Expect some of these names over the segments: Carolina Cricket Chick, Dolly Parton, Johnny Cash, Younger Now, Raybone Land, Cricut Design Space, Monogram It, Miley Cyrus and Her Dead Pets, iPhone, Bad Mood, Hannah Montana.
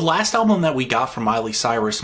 The last album that we got from Miley Cyrus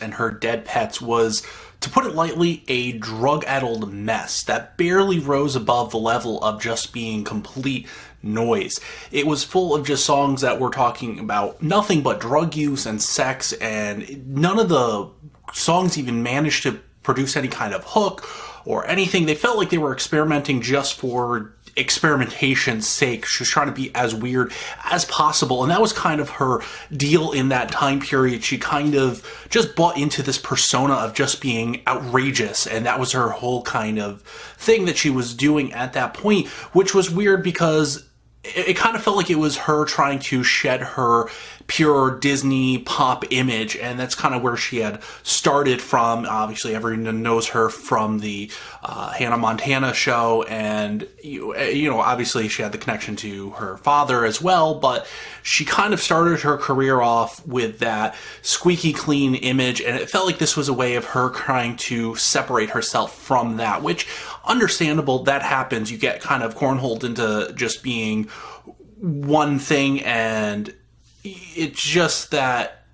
and Her Dead Pets, was, to put it lightly, a drug-addled mess that barely rose above the level of just being complete noise. It was full of just songs that were talking about nothing but drug use and sex, and none of the songs even managed to produce any kind of hook or anything. They felt like they were experimenting just for experimentation's sake. She was trying to be as weird as possible, and that was kind of her deal in that time period. She kind of just bought into this persona of just being outrageous, and that was her whole kind of thing that she was doing at that point, which was weird because it kind of felt like it was her trying to shed her pure Disney pop image, and that's kind of where she had started from. Obviously, everyone knows her from the Hannah Montana show, and you know, obviously she had the connection to her father as well, but she kind of started her career off with that squeaky clean image, and it felt like this was a way of her trying to separate herself from that, which, understandable, that happens. You get kind of cornholed into just being one thing, and it's just that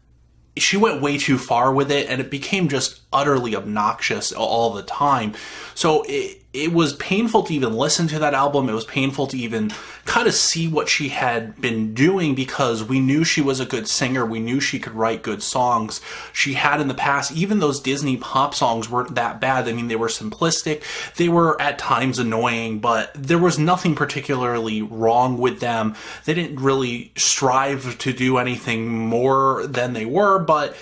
she went way too far with it, and it became just utterly obnoxious all the time. So it was painful to even listen to that album. It was painful to even kind of see what she had been doing, because we knew she was a good singer. We knew she could write good songs. She had in the past, even those Disney pop songs weren't that bad. I mean, they were simplistic. They were at times annoying, but there was nothing particularly wrong with them. They didn't really strive to do anything more than they were, but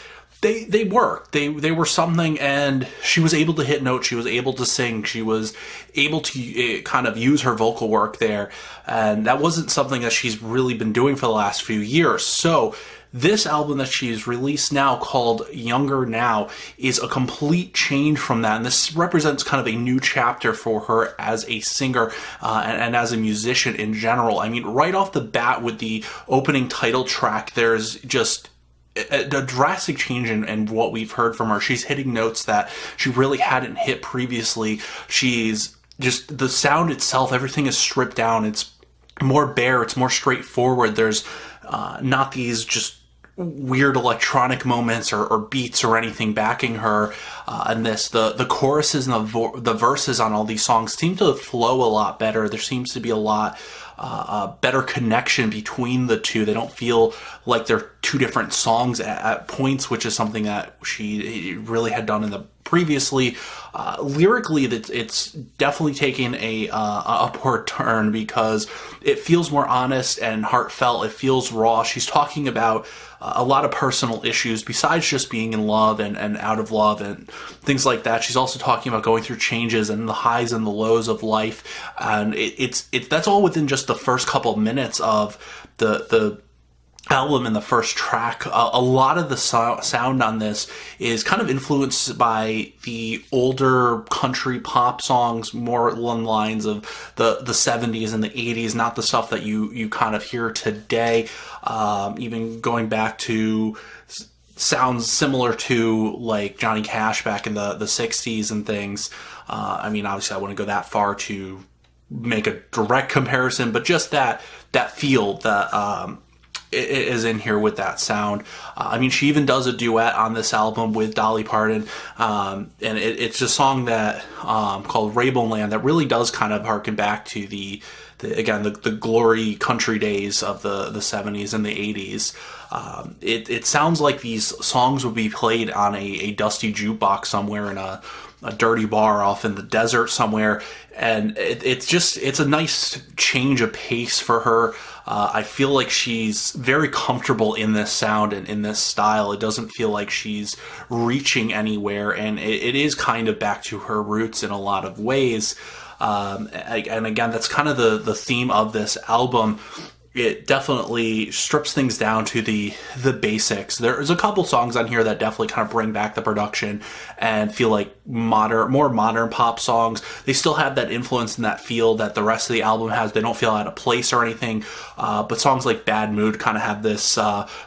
They worked. They were something, and she was able to hit notes. She was able to sing. She was able to kind of use her vocal work there, and that wasn't something that she's really been doing for the last few years. So this album that she's released now, called Younger Now, is a complete change from that, and this represents kind of a new chapter for her as a singer and as a musician in general. I mean, right off the bat with the opening title track, there's just a drastic change in what we've heard from her. She's hitting notes that she really hadn't hit previously. She's just, the sound itself, everything is stripped down. It's more bare, it's more straightforward. There's not these just weird electronic moments or beats or anything backing her and this. The choruses and the verses on all these songs seem to flow a lot better. There seems to be a lot better connection between the two. They don't feel like they're two different songs at points, which is something that she really had done in the previously. Lyrically, it's definitely taken a poor turn, because it feels more honest and heartfelt. It feels raw. She's talking about a lot of personal issues besides just being in love and out of love and things like that. She's also talking about going through changes and the highs and the lows of life, and it's that's all within just the first couple minutes of the album and the first track. A lot of the sound on this is kind of influenced by the older country pop songs, more along the lines of the 70s and the 80s, not the stuff that you kind of hear today. Even going back to sounds similar to like Johnny Cash back in the 60s and things. I mean, obviously I wouldn't go that far to make a direct comparison, but just that feel that is in here with that sound. I mean, she even does a duet on this album with Dolly Parton, and it's a song that called Raybone Land that really does kind of harken back to the glory country days of the 70s and the 80s. It sounds like these songs would be played on a dusty jukebox somewhere in a dirty bar off in the desert somewhere, and it's a nice change of pace for her. I feel like she's very comfortable in this sound and in this style. It doesn't feel like she's reaching anywhere, and it is kind of back to her roots in a lot of ways. And again, that's kind of the theme of this album. It definitely strips things down to the basics. There's a couple songs on here that definitely kind of bring back the production and feel like more modern pop songs. They still have that influence and that feel that the rest of the album has. They don't feel out of place or anything, but songs like Bad Mood kind of have this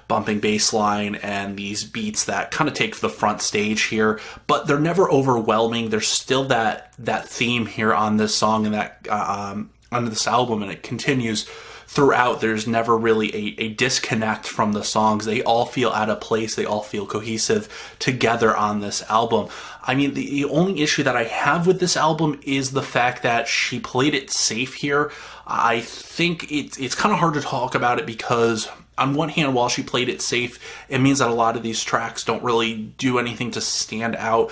bumping bass line and these beats that kind of take the front stage here, but they're never overwhelming. There's still that theme here on this song and that on this album, and it continues throughout, there's never really a disconnect from the songs. They all feel out of place. They all feel cohesive together on this album. I mean, the only issue that I have with this album is the fact that she played it safe here. I think it's kind of hard to talk about it because on one hand, while she played it safe, it means that a lot of these tracks don't really do anything to stand out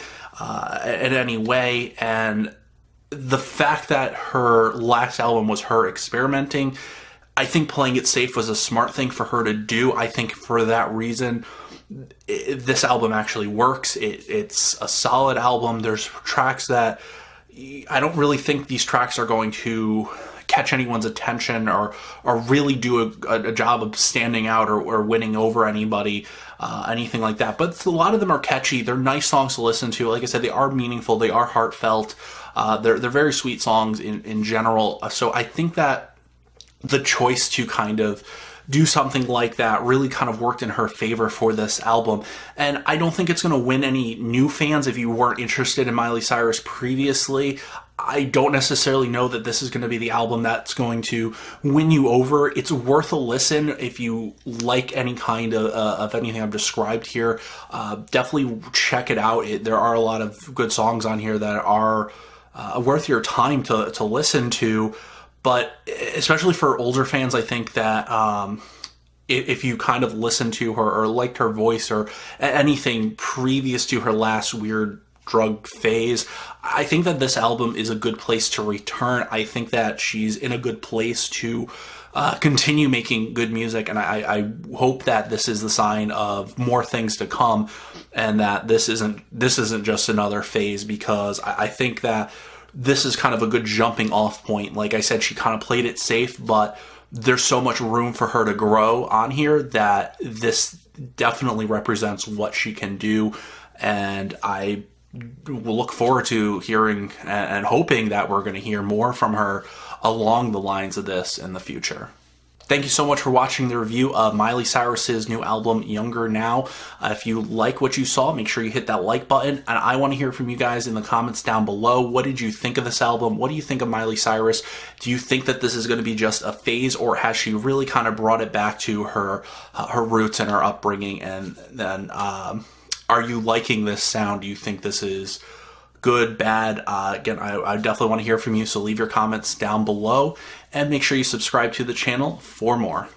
in any way. And the fact that her last album was her experimenting, I think playing it safe was a smart thing for her to do. I think for that reason, this album actually works. It's a solid album. There's tracks that I don't really think these tracks are going to catch anyone's attention or really do a job of standing out or winning over anybody, anything like that. But a lot of them are catchy. They're nice songs to listen to. Like I said, they are meaningful. They are heartfelt. They're very sweet songs in general. So I think that the choice to kind of do something like that really kind of worked in her favor for this album. And I don't think it's going to win any new fans. If you weren't interested in Miley Cyrus previously, I don't necessarily know that this is going to be the album that's going to win you over. It's worth a listen if you like any kind of anything I've described here. Definitely check it out. There are a lot of good songs on here that are worth your time to listen to. But especially for older fans, I think that if you kind of listened to her or liked her voice or anything previous to her last weird drug phase, I think that this album is a good place to return. I think that she's in a good place to continue making good music, and I hope that this is the sign of more things to come, and that this isn't just another phase, because I think that this is kind of a good jumping off point. Like I said, she kind of played it safe, but there's so much room for her to grow on here that this definitely represents what she can do. And I look forward to hearing and hoping that we're going to hear more from her along the lines of this in the future. Thank you so much for watching the review of Miley Cyrus's new album, Younger Now. If you like what you saw, make sure you hit that like button. And I want to hear from you guys in the comments down below. What did you think of this album? What do you think of Miley Cyrus? Do you think that this is going to be just a phase, or has she really kind of brought it back to her roots and her upbringing? And then are you liking this sound? Do you think this is good, bad? Again, I definitely want to hear from you, so leave your comments down below and make sure you subscribe to the channel for more.